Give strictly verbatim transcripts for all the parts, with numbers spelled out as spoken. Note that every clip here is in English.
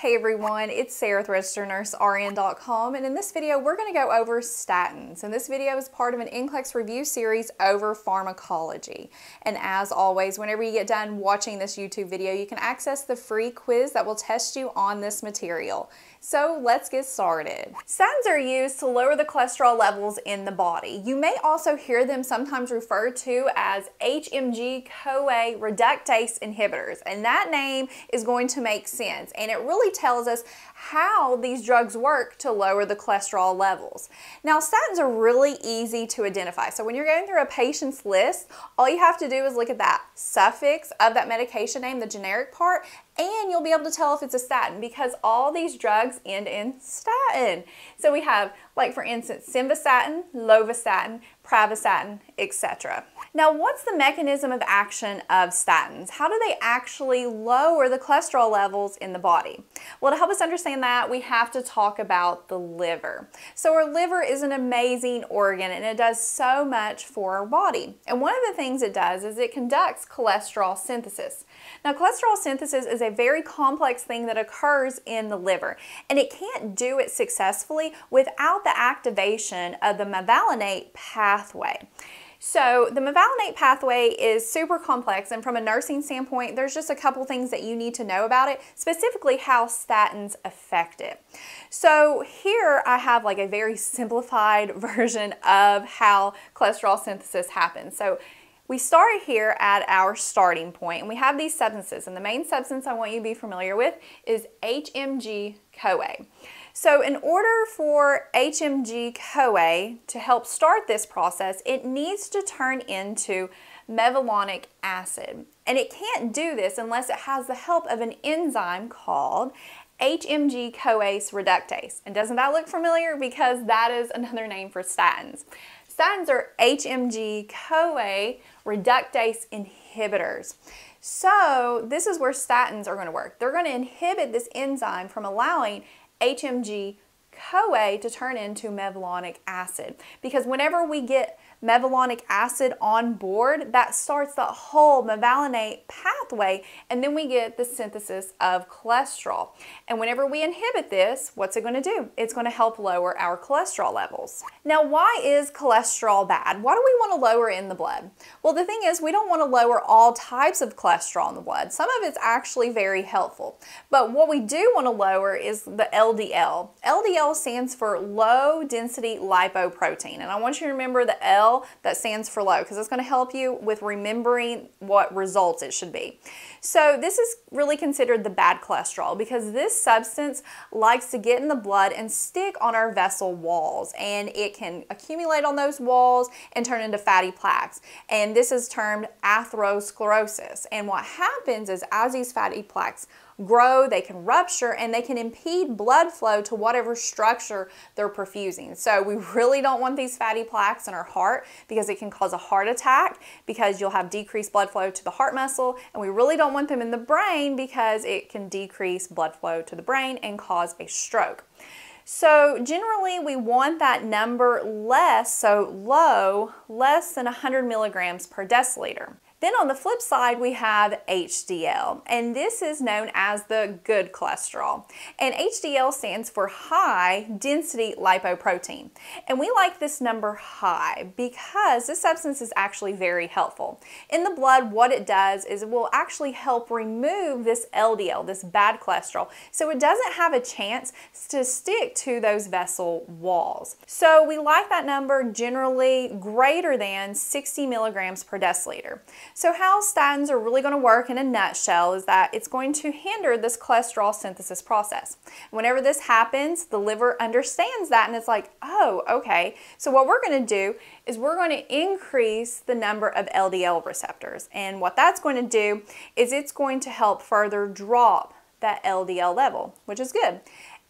Hey everyone, it's Sarah with Registered Nurse R N dot com, and in this video we're going to go over statins, and this video is part of an N C L E X review series over pharmacology. And as always, whenever you get done watching this YouTube video, you can access the free quiz that will test you on this material. So let's get started. Statins are used to lower the cholesterol levels in the body. You may also hear them sometimes referred to as H M G C O A reductase inhibitors, and that name is going to make sense, and it really tells us how these drugs work to lower the cholesterol levels. Now, statins are really easy to identify. So when you're going through a patient's list, all you have to do is look at that suffix of that medication name, the generic part, and you'll be able to tell if it's a statin because all these drugs end in statin. So we have, like for instance, simvastatin, lovastatin, pravastatin, et cetera. Now, what's the mechanism of action of statins? How do they actually lower the cholesterol levels in the body? Well, to help us understand that, we have to talk about the liver. So our liver is an amazing organ, and it does so much for our body. And one of the things it does is it conducts cholesterol synthesis. Now, cholesterol synthesis is a very complex thing that occurs in the liver, and it can't do it successfully without the activation of the mevalonate pathway. So the mevalonate pathway is super complex, and from a nursing standpoint, there's just a couple things that you need to know about it, specifically how statins affect it. So here I have like a very simplified version of how cholesterol synthesis happens. So we start here at our starting point, and we have these substances, and the main substance I want you to be familiar with is H M G C O A. So in order for H M G C O A to help start this process, it needs to turn into mevalonic acid, and it can't do this unless it has the help of an enzyme called H M G C O A reductase. And doesn't that look familiar? Because that is another name for statins. Statins are H M G C O A reductase inhibitors. So this is where statins are going to work. They're going to inhibit this enzyme from allowing H M G C O A to turn into mevalonic acid, because whenever we get mevalonic acid on board, that starts the whole mevalonate pathway, and then we get the synthesis of cholesterol. And whenever we inhibit this, what's it going to do? It's going to help lower our cholesterol levels. Now, why is cholesterol bad? Why do we want to lower it in the blood? Well, the thing is, we don't want to lower all types of cholesterol in the blood. Some of it's actually very helpful, but what we do want to lower is the L D L. L D L stands for low density lipoprotein, and I want you to remember the L that stands for low, because it's going to help you with remembering what results it should be. So this is really considered the bad cholesterol, because this substance likes to get in the blood and stick on our vessel walls, and it can accumulate on those walls and turn into fatty plaques. And this is termed atherosclerosis. And what happens is, as these fatty plaques grow, they can rupture, and they can impede blood flow to whatever structure they're perfusing. So we really don't want these fatty plaques in our heart, because it can cause a heart attack, because you'll have decreased blood flow to the heart muscle, and we really don't want them in the brain, because it can decrease blood flow to the brain and cause a stroke. So generally we want that number less, so low, less than one hundred milligrams per deciliter. Then on the flip side, we have H D L, and this is known as the good cholesterol. And H D L stands for high density lipoprotein. And we like this number high because this substance is actually very helpful. In the blood, what it does is it will actually help remove this L D L, this bad cholesterol, so it doesn't have a chance to stick to those vessel walls. So we like that number generally greater than sixty milligrams per deciliter. So how statins are really going to work in a nutshell is that it's going to hinder this cholesterol synthesis process. Whenever this happens, the liver understands that, and it's like, oh, okay. So what we're going to do is we're going to increase the number of L D L receptors. And what that's going to do is it's going to help further drop that L D L level, which is good.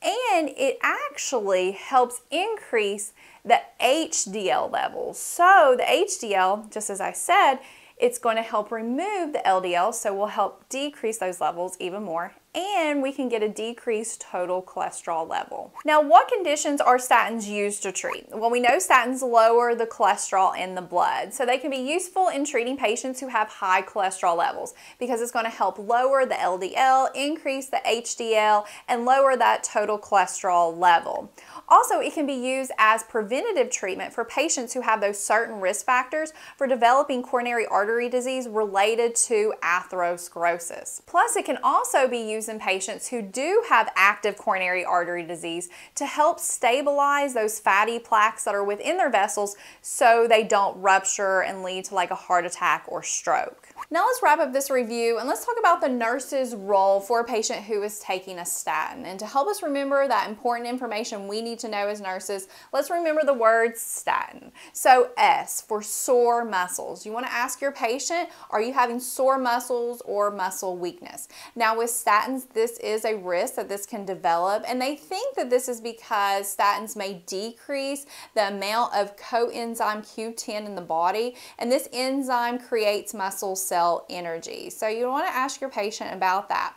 And it actually helps increase the H D L level. So the H D L, just as I said, it's going to help remove the L D L, so we'll help decrease those levels even more, and we can get a decreased total cholesterol level. Now, what conditions are statins used to treat? Well, we know statins lower the cholesterol in the blood, so they can be useful in treating patients who have high cholesterol levels because it's going to help lower the L D L, increase the H D L, and lower that total cholesterol level. Also, it can be used as preventative treatment for patients who have those certain risk factors for developing coronary artery disease related to atherosclerosis. Plus, it can also be used in patients who do have active coronary artery disease to help stabilize those fatty plaques that are within their vessels so they don't rupture and lead to like a heart attack or stroke. Now let's wrap up this review and let's talk about the nurse's role for a patient who is taking a statin. And to help us remember that important information we need to know as nurses, let's remember the word statin. So S for sore muscles. You want to ask your patient, are you having sore muscles or muscle weakness? Now with statins, this is a risk that this can develop, and they think that this is because statins may decrease the amount of coenzyme Q ten in the body, and this enzyme creates muscle cells energy. So you want to ask your patient about that.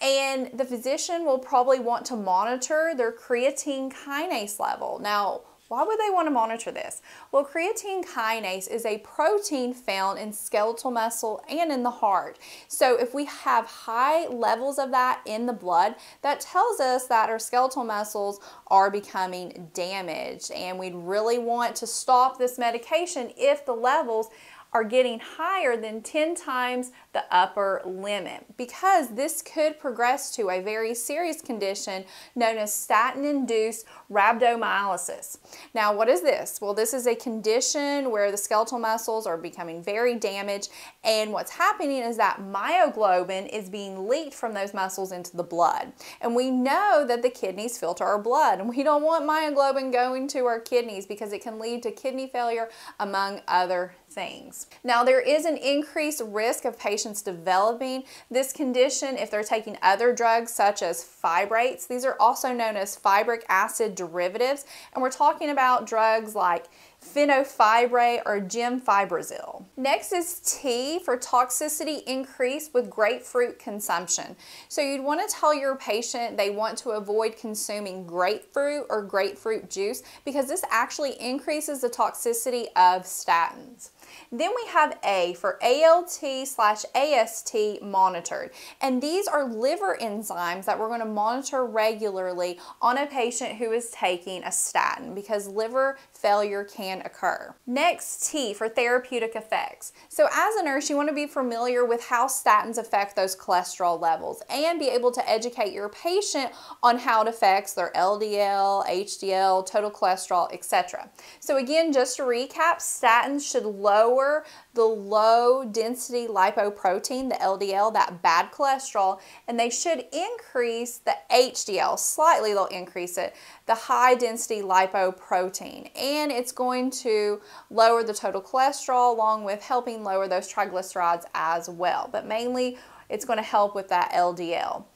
And the physician will probably want to monitor their creatine kinase level. Now, why would they want to monitor this? Well, creatine kinase is a protein found in skeletal muscle and in the heart. So if we have high levels of that in the blood, that tells us that our skeletal muscles are becoming damaged. And we'd really want to stop this medication if the levels are getting higher than ten times the upper limit, because this could progress to a very serious condition known as statin-induced rhabdomyolysis. Now, what is this? Well, this is a condition where the skeletal muscles are becoming very damaged, and what's happening is that myoglobin is being leaked from those muscles into the blood. And we know that the kidneys filter our blood, and we don't want myoglobin going to our kidneys because it can lead to kidney failure, among other things. Now, there is an increased risk of patients developing this condition if they're taking other drugs such as fibrates. These are also known as fibric acid derivatives, and we're talking about drugs like fenofibrate or gemfibrozil. Next is T for toxicity increase with grapefruit consumption. So you'd want to tell your patient they want to avoid consuming grapefruit or grapefruit juice because this actually increases the toxicity of statins. Then we have A for A L T slash A S T monitored. And these are liver enzymes that we're going to monitor regularly on a patient who is taking a statin because liver failure can occur. Next, T for therapeutic effects. So as a nurse, you want to be familiar with how statins affect those cholesterol levels and be able to educate your patient on how it affects their L D L, H D L, total cholesterol, et cetera. So again, just to recap, statins should lower lower the low-density lipoprotein, the L D L, that bad cholesterol, and they should increase the H D L, slightly they'll increase it, the high-density lipoprotein, and it's going to lower the total cholesterol along with helping lower those triglycerides as well, but mainly it's going to help with that L D L.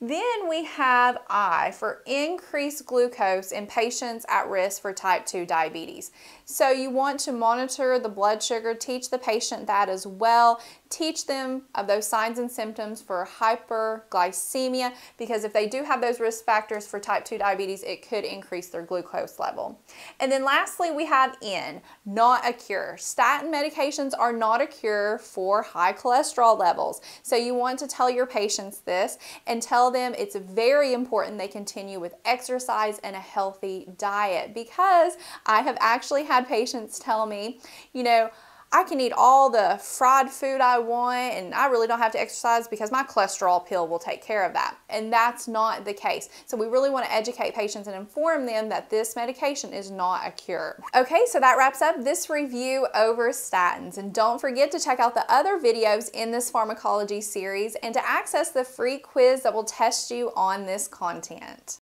Then we have I for increased glucose in patients at risk for type two diabetes. So you want to monitor the blood sugar, teach the patient that as well. Teach them of those signs and symptoms for hyperglycemia, because if they do have those risk factors for type two diabetes, it could increase their glucose level. And then lastly, we have N, not a cure. Statin medications are not a cure for high cholesterol levels. So you want to tell your patients this and tell them it's very important they continue with exercise and a healthy diet, because I have actually had patients tell me, you know, I can eat all the fried food I want and I really don't have to exercise because my cholesterol pill will take care of that. And that's not the case. So we really want to educate patients and inform them that this medication is not a cure. Okay, so that wraps up this review over statins. And don't forget to check out the other videos in this pharmacology series and to access the free quiz that will test you on this content.